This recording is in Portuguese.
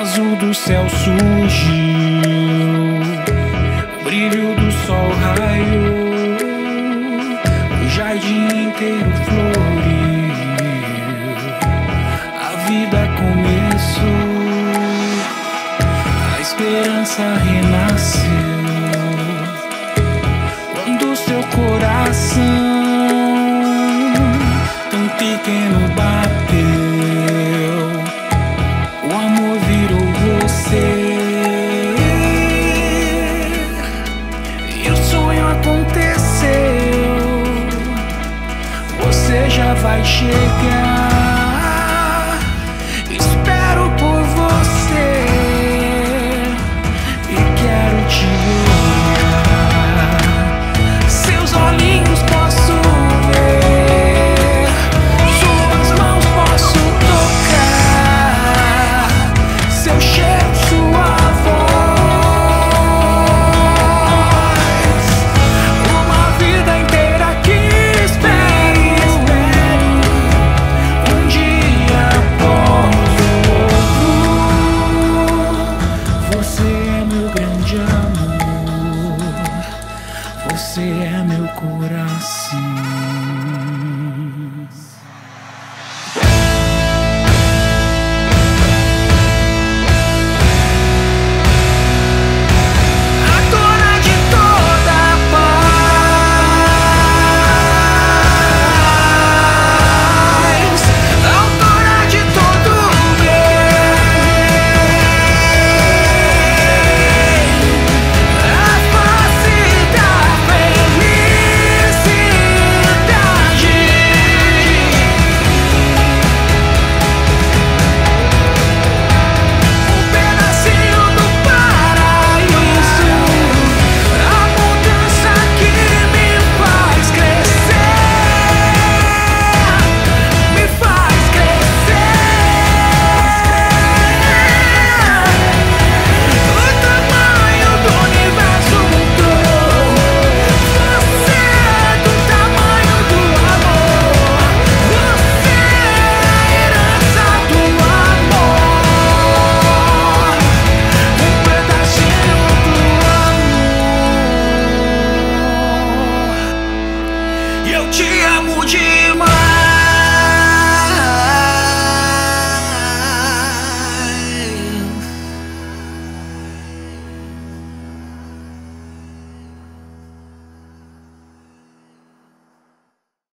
azul do céu surgiu, brilho do sol raiou, o jardim inteiro floriu, a vida começou, a esperança renasceu, quando seu coração tão pequeno bateu. Já vai chegar, espero por você e quero te ver. Seus olhinhos posso ver, suas mãos posso tocar, seu cheiro, sua voz. Uma vida inteira que espero. Você é meu coração. A dona de toda a paz, autora de todo o bem, a face da te amo de